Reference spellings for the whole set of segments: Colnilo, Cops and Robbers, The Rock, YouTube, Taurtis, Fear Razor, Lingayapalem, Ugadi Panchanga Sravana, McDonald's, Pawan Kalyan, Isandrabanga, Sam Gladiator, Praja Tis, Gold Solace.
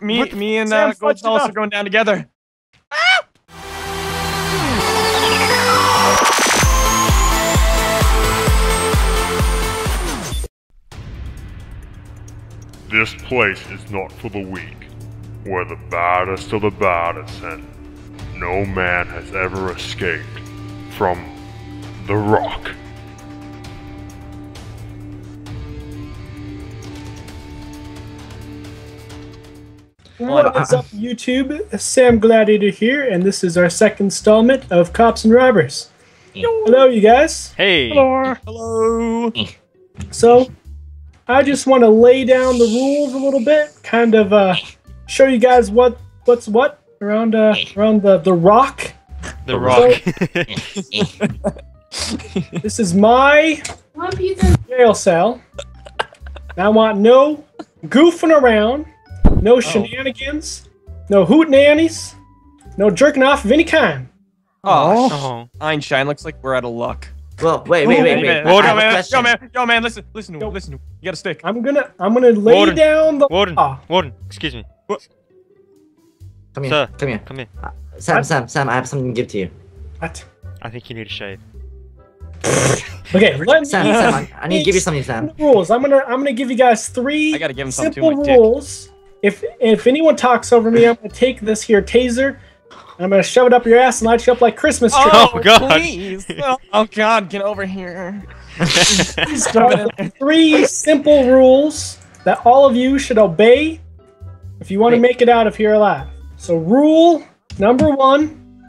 Me and Gold Solace are going down together. Ah! This place is not for the weak. We're the baddest of the baddest, and no man has ever escaped from the rock. What's up, YouTube? Sam Gladiator here, and this is our second installment of Cops and Robbers. Hello, you guys. Hey. Hello. Hello. So, I just want to lay down the rules a little bit, kind of show you guys what's what around the rock. The rock. So, this is my jail cell. I want no goofing around. No shenanigans, no hootenannies, no jerking off of any kind. Oh, Einstein, looks like we're out of luck. Well, wait. Yo, man, listen. You got a stick. I'm gonna lay down the law. Warden, excuse me. Come here, sir. Come here. Sam, I have something to give to you. What? I think you need a shave. Okay, Sam, I need to give you something, Sam. Rules. I'm gonna give you guys three simple rules. If anyone talks over me, I'm gonna take this here taser and I'm gonna shove it up your ass and light you up like Christmas trees. Oh God! Please. Oh God! Get over here. So, three simple rules that all of you should obey if you want to make it out of here alive. So, rule number one: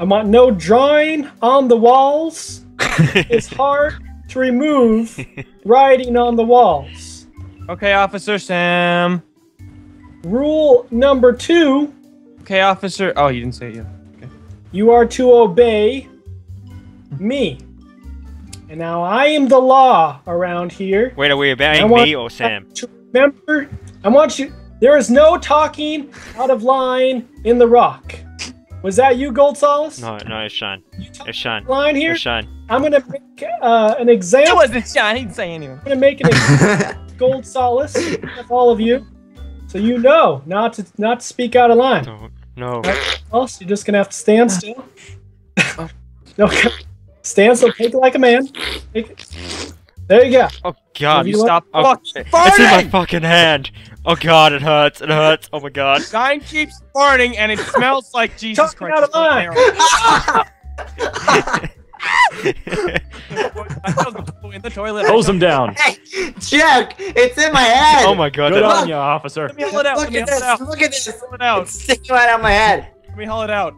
I want no drawing on the walls. It's hard to remove writing on the walls. Okay, Officer Sam. Rule number two. Okay, officer. Oh, you didn't say it yet. Okay. You are to obey me. And now I am the law around here. Wait, are we obeying me or Sam? Remember, I want you. There is no talking out of line in the rock. Was that you, Gold Solace? No, it's Sean. It's Sean. Line here. It's Sean. I'm gonna make an example. It wasn't Sean. He didn't say anything. I'm gonna make an example. Gold Solace of all of you. So you know not to speak out of line. No. Else you're just gonna have to stand still. No, stand still. Take it like a man. There you go. Oh God! You stop! Oh, it's in my fucking hand. Oh God! It hurts. It hurts. Oh my God! Stein keeps farting and it smells like Jesus Christ. Out of line. In the toilet. Hose him down. Hey, Jack, it's in my head. Oh my God. Good on you, officer. Let me haul it out. Look at this. Let me haul it out. It's sticking right out of my head. Let me haul it out.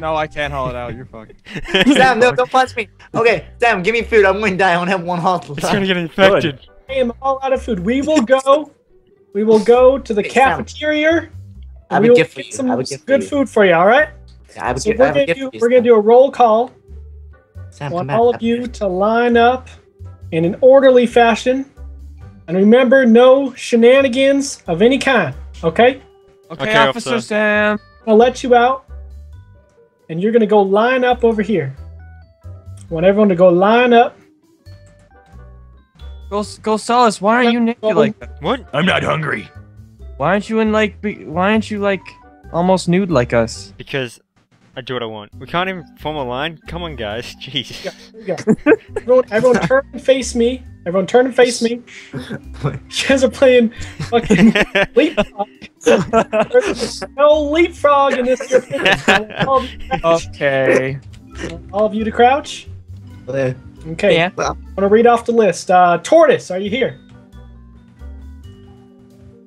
No, I can't haul it out. You're fucked. Sam, no, don't punch me. Okay, Sam, give me food. I'm going to die. I only have one heart left. It's going to get infected. I am all out of food. We will go to the cafeteria. I will get some good food for you, all right? So we're going to do a roll call. I want all of you to line up in an orderly fashion, and remember, no shenanigans of any kind. Okay? Okay, Officer Sam. I'll let you out, and you're gonna go line up over here. I want everyone to go line up. Go, Solace. Why are you naked like that? What? I'm not hungry. Why aren't you in like? Why aren't you like almost nude like us? Because I do what I want. We can't even form a line. Come on, guys. Jeez. Yeah, everyone turn and face me. Everyone turn and face me. You guys are playing fucking leapfrog. There's no leapfrog in this here picture. Okay. All of you to crouch? Okay. Yeah. I'm going to read off the list. Taurtis, are you here?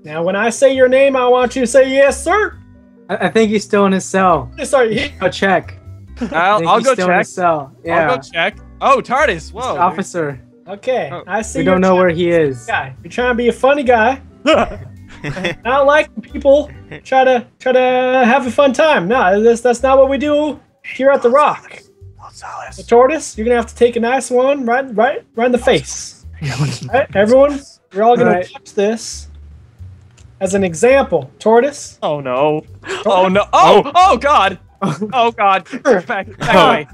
Now, when I say your name, I want you to say, yes, sir. I think he's still in his cell. Sorry, I'll check. I'll go check. In his cell. Yeah. I'll go check. Oh, Taurtis! Whoa, it's officer. Okay, oh. I see. We don't know where he is. You're trying to be a funny guy. Not like people try to have a fun time. No, that's not what we do here at the Rock. So, Taurtis, you're gonna have to take a nice one right in the face. Right, everyone, we're all gonna watch this. As an example, Taurtis. Oh no! Oh no! Oh God! Oh God! Back away.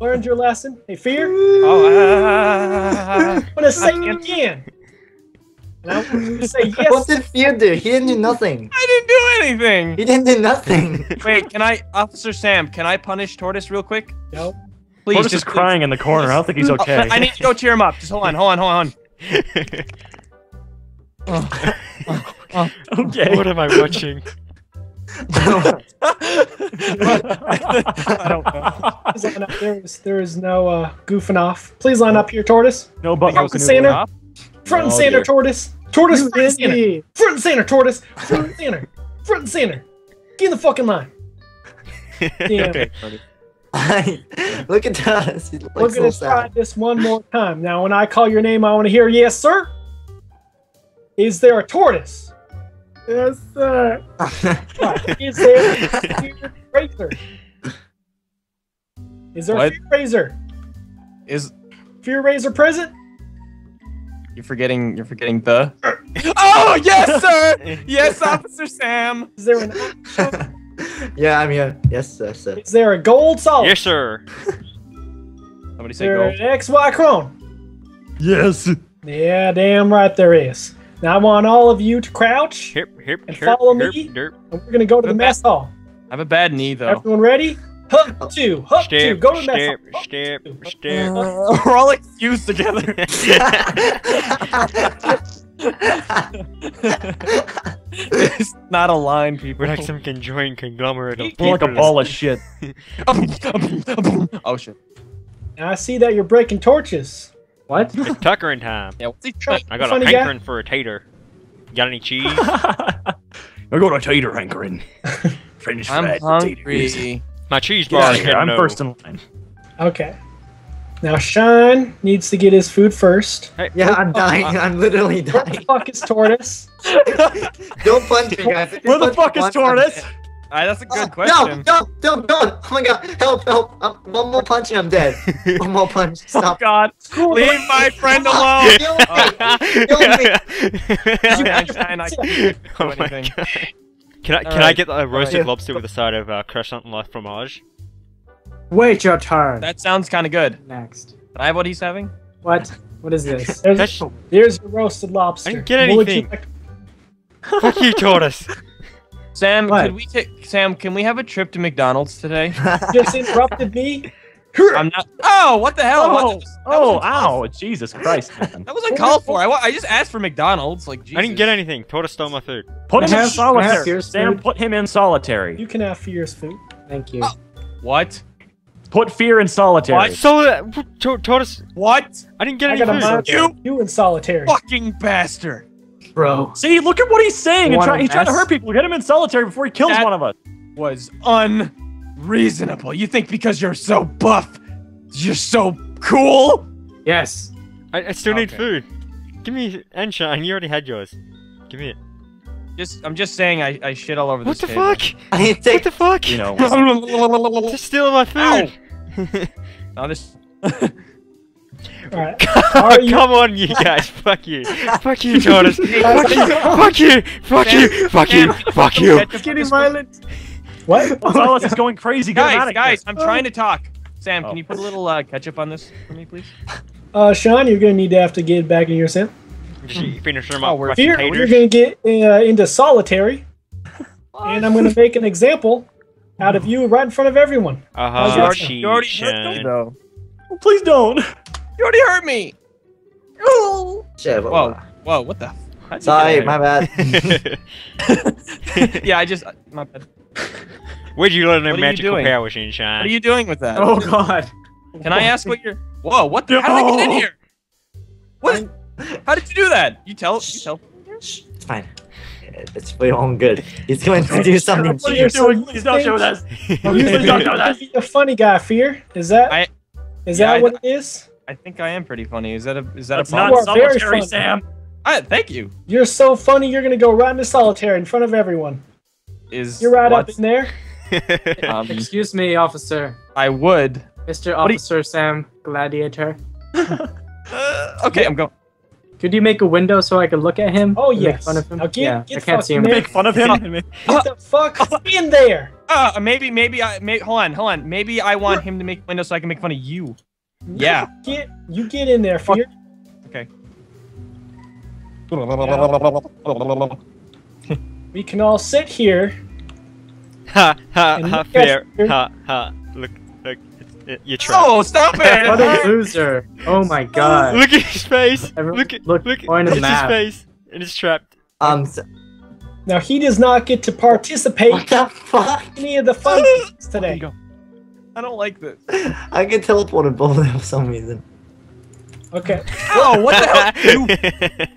Learned your lesson. Hey, Fear. I'm gonna say it again. And I wanted to say yes. What did Fear do? He didn't do nothing. I didn't do anything. He didn't do nothing. Wait, can I, Officer Sam, can I punish Taurtis real quick? No. Please. Taurtis is crying in the corner. I don't think he's okay. I need to go cheer him up. Just hold on, hold on, hold on. Okay. What am I watching? I don't know. There is no goofing off. Please line up here, Taurtis. No, but front and center. Front and center, Taurtis. Taurtis, front and center. Front and center, Taurtis. Front and center. Front and center. Get in the fucking line. Damn. Okay. Look at us. Look at us. Try this one more time. Now, when I call your name, I want to hear yes, sir. Is there a Taurtis? Yes, sir. Is there a Fear Razor? Is there a Fear Razor? Is Fear Razor present? You're forgetting the. Oh yes, sir. Yes, Officer Sam. Is there an? Yeah, I'm here. Yes, sir, sir. Is there a Gold Solace? Yes, sir. Somebody say gold. Is there an XY Crone? Yes. Yeah, damn right there is. Now I want all of you to crouch and follow me. And we're gonna go to the mess hall. I have a bad knee though. Everyone ready? Hup two, hup two. Go to the mess hall. Step. We're all excused together. It's not a line, people. We're like some conjoined conglomerate of people. Like a ball of shit. Oh shit! Now I see that you're breaking torches. What? It's tuckering time. Yeah, what's he trying? I got a hankering for a tater. Got any cheese? I got a tater hankering. French fries. I'm hungry. My cheese bar is here. I'm first in line. Okay. Now Sean needs to get his food first. Hey, yeah, I'm dying. I'm literally dying. Where the fuck is Taurtis? Don't punch me, guys. Where the fuck is Taurtis? Alright, that's a good question. No, no, no, no! Oh my god, help, help! One more punch and I'm dead. One more punch. Stop. Oh god, leave my friend alone! Kill me! Kill me! Oh my god. Can I get a roasted lobster with a side of crescent life fromage? Wait your turn. That sounds kind of good. Next. Can I have what he's having? What? What is this? There's a roasted lobster. I didn't get anything. Fuck you, Taurtis. Sam, can we have a trip to McDonald's today? You just interrupted me. I'm not. Oh, what the hell? Ow! Jesus Christ! That wasn't called for. I just asked for McDonald's. Like, Jesus. I didn't get anything. Taurtis stole my food. Put him in solitary. Sam, put him in solitary. You can have Fear's food. Thank you. Oh. What? Put Fear in solitary. What? So Taurtis. What? I didn't get any food. You in solitary. Fucking bastard. Bro. See, look at what he's saying. He's trying to hurt people. Get him in solitary before he kills one of us. Was unreasonable. You think because you're so buff, you're so cool? Yes. I still need food. Give me Enshine. You already had yours. Give me it. I'm just saying I shit all over this table. What the fuck? What the fuck? You know. Just stealing my food. No, this. Right. Come on, you guys! Fuck you! Fuck you, Taurtis! Fuck you! Fuck you! Fuck you! Fuck you! Fuck you! It's getting violent. What? Solace is going crazy. Guys! I'm trying to talk. Sam, can you put a little ketchup on this for me, please? Sean, you're gonna get back in your Sam. Finish him off. Here, we're gonna get into solitary, and I'm gonna make an example out of you right in front of everyone. You already hurt them. Please don't. You already hurt me! Whoa! Whoa, what the? Sorry, my bad. Yeah, my bad. Where'd you learn their magical powers, Shine? What are you doing with that? Oh god. Can I ask what you're... Whoa, what the... How did I get in here? What? How did you do that? You tell... It's fine. It's for your own good. He's going to do something to you. Please don't show us. Please don't show us. You're a funny guy, Fear. Is that what it is? I think I am pretty funny. Is that a problem? It's not solitary, Sam. Thank you. You're so funny. You're gonna go right into solitary in front of everyone. You're right up in there. Excuse me, officer. I would, Mr. Officer Sam Gladiator. Okay, I'm going. Could you make a window so I could look at him? Oh yes. Make fun of him? I can't see him. Make fun of him. What the fuck? In there. Hold on. Maybe I want him to make a window so I can make fun of you. Yeah. You get in there, Fear. Okay. Yeah. We can all sit here. Ha ha ha! Fair. Ha ha! Look! You try. Oh, stop it! What a loser! Oh my god! Look at his face! Look at his face! It is trapped. Now he does not get to participate. What the fuck? Any of the fun today. I don't like this. I get teleported both of them for some reason. Okay. Whoa! What the hell?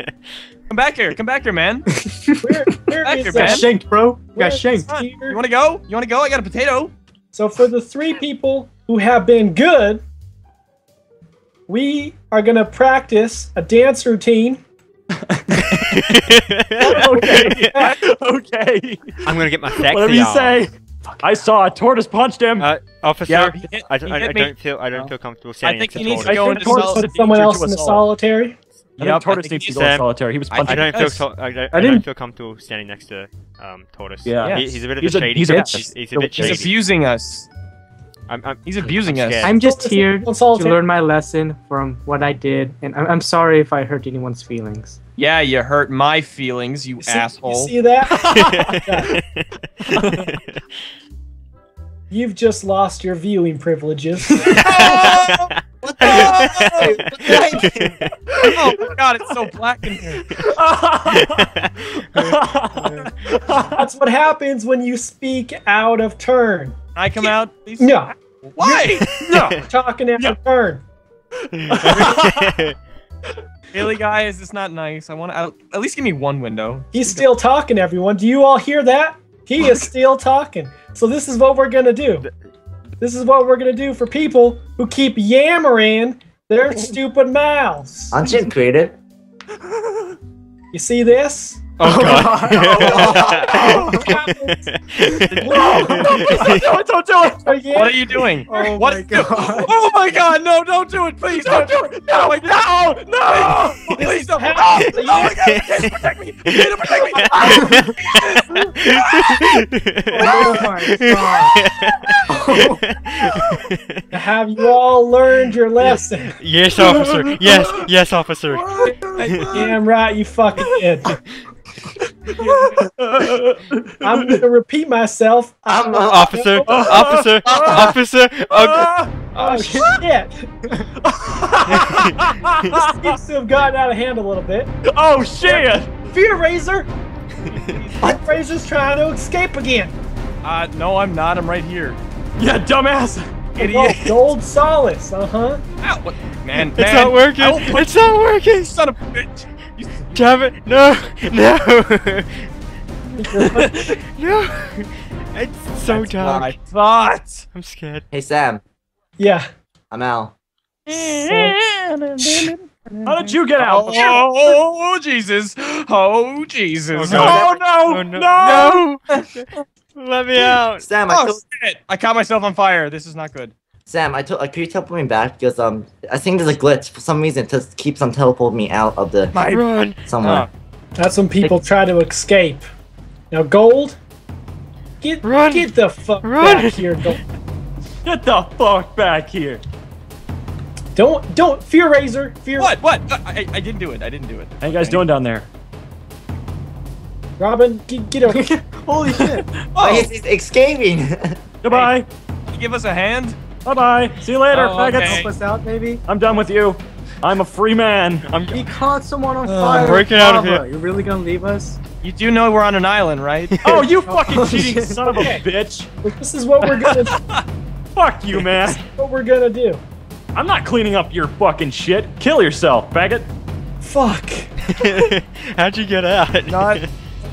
Come back here, man. Where is that? Shanked, bro. Got shanked. You want to go? I got a potato. So for the three people who have been good, we are gonna practice a dance routine. Okay. I'm gonna get my sexy on. Whatever you say. I saw a tortoise punched him. Officer, yeah, I don't feel comfortable saying it's a tortoise. I think he needs to put someone else in the solitary. Yeah, Tortoise needs to go in solitary. He was punching. I don't feel comfortable standing next to Tortoise. Yeah, yeah. He's a bit of a shady. He's abusing us. He's abusing us. I'm just here to learn my lesson from what I did, and I'm sorry if I hurt anyone's feelings. Yeah, you hurt my feelings, you asshole. You see that? You've just lost your viewing privileges. Oh my god, it's so black in here. That's what happens when you speak out of turn. I come out, please? No. Why? No. Talking out of turn. Really, guys, it's not nice. I want to at least give me one window. He's still talking, everyone. Do you all hear that? He is still talking. So this is what we're going to do. This is what we're going to do for people who keep yammering their stupid mouths. Aren't you creative? You see this? Oh god. Don't do it! What are you doing? Oh my god. Oh my god, no, don't do it, please! Don't do it! No, no! Please don't! Oh my god, protect me! Protect me! Oh my god. Have you all learned your lesson? Yes, officer. Yes, officer. Damn right you fucking did. I'm gonna repeat myself. I'm officer, officer, officer. Oh shit! This seems to have gotten out of hand a little bit. Oh shit! Fear Razor. Fear Razor's trying to escape again. No, I'm not. I'm right here. Yeah, dumbass. Idiot. Oh, Gold Solace. Ow, man, it's not working. It's not working. Son of a bitch. Damn it! No! No! No! It's so dark. I thought. I'm scared. Hey Sam. Yeah. I'm out. How did you get out? Oh Jesus! Oh Jesus! Oh no! No! Let me out! Sam, I caught myself on fire. This is not good. Sam, could you teleport me back? Because I think there's a glitch for some reason. It just keeps on teleporting me out of the somewhere. That's when people try to escape. Now, Gold, get the fuck back here, Gold. Get the fuck back here. Don't, Fear Razor. What? I didn't do it. How you guys doing down there? Robin, get over here. Holy shit! Oh, he's escaping. Goodbye. Can you give us a hand? Bye-bye. See you later. Help us out, maybe. I'm done with you. I'm a free man. He caught someone on fire. I'm breaking out of here. You're really gonna leave us? You do know we're on an island, right? Oh, you fucking cheating son of a bitch. This is what we're gonna do. Fuck you, man. This is what we're gonna do. I'm not cleaning up your fucking shit. Kill yourself, faggot. Fuck. How'd you get out?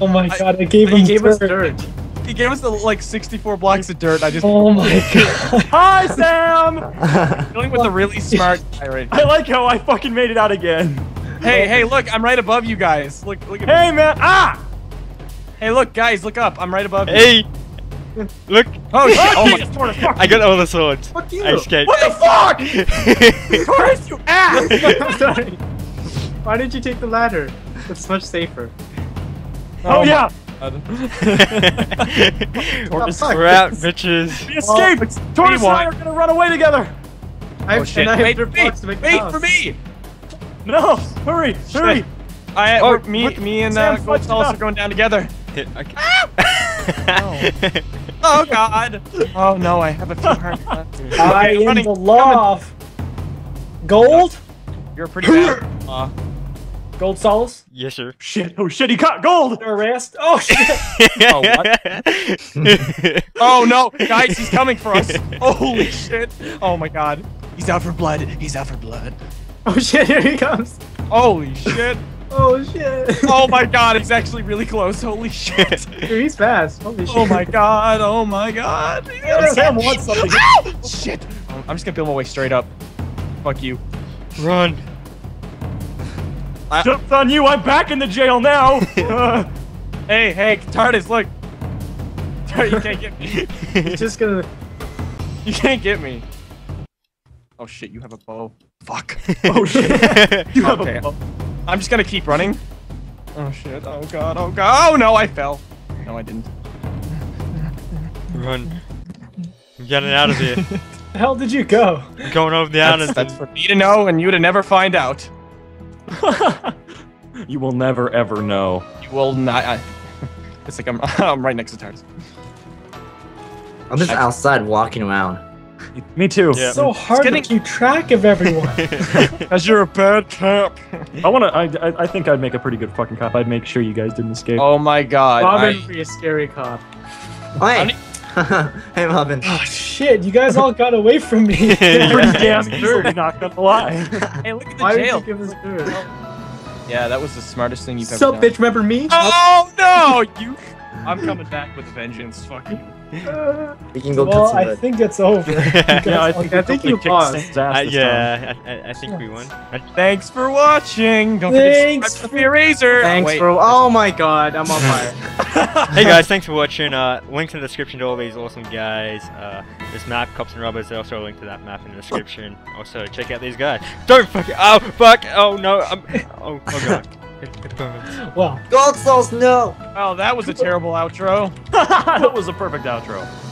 Oh my god, I gave him dirt. He gave us like 64 blocks of dirt. I just. Oh my god! Hi, Sam. Dealing with a really smart guy right now. I like how I fucking made it out again. Hey, look! I'm right above you guys. Look at me. Hey, man! Ah! Hey, look, guys! Look up! I'm right above you. Hey! Look! Oh shit! Oh my god! I got all the swords. Fuck you! I escaped. What the fuck? Tortoise, you ass! I'm sorry. Why did you take the ladder? It's much safer. Oh yeah. Tortoise, we're out, bitches. We escaped! Tortoise and I are gonna run away together! Oh shit, wait for me! No! Hurry! Hurry! Me and Gold Solace are going down together. Oh God! Oh no, I have a few hearts left. I am the law. Gold? You're pretty bad. Gold Solace? Yes, sir. Shit! Oh shit! He caught Gold. Under arrest? Oh shit! Oh what? Oh no, guys, he's coming for us! Holy shit! Oh my God! He's out for blood. He's out for blood. Oh shit! Here he comes! Holy shit! Oh shit! Oh my God, it's actually really close. Holy shit! Dude, he's fast. Holy shit! Oh my God! Oh my God! Sam wants something. Oh, shit! I'm just gonna build my way straight up. Fuck you! Run! Jumps on you! I'm back in the jail now. Hey, Taurtis, look! You can't get me. He's just gonna. You can't get me. Oh shit! You have a bow. Fuck! Oh shit! You have a bow. I'm just gonna keep running. Oh shit, oh God, oh God. Oh no, I fell. No, I didn't. Run. I'm getting out of here. The hell did you go? I'm going over the island. That's for me to know and you to never find out. You will never ever know. You will not. It's like I'm right next to Taurtis. I'm just outside walking around. Me too. Yeah. It's so hard to keep track of everyone. As you're a bad cop. I think I'd make a pretty good fucking cop. I'd make sure you guys didn't escape. Oh my God. Robin would be a scary cop. Oh, hey. Hey, Robin. Oh shit! You guys all got away from me. Pretty damn dirty. Not gonna lie. Hey, look at the jail. Why would you give us dirt? Yeah, that was the smartest thing you've ever done. Bitch, remember me? Oh no, you. I'm coming back with a vengeance. Fuck you. Well, I think it's over. I think you lost. Yeah, I think we won. Thanks for watching. Don't forget to subscribe to Fear Razor. Oh my God, I'm on fire. Hey guys, thanks for watching. Links in the description to all these awesome guys. This map, Cops and Robbers. There's also a link to that map in the description. Also, check out these guys. Don't fuck it. Oh fuck. Oh no. Oh God. Well, Gold Solace, no! Oh, that was a terrible outro. That was a perfect outro.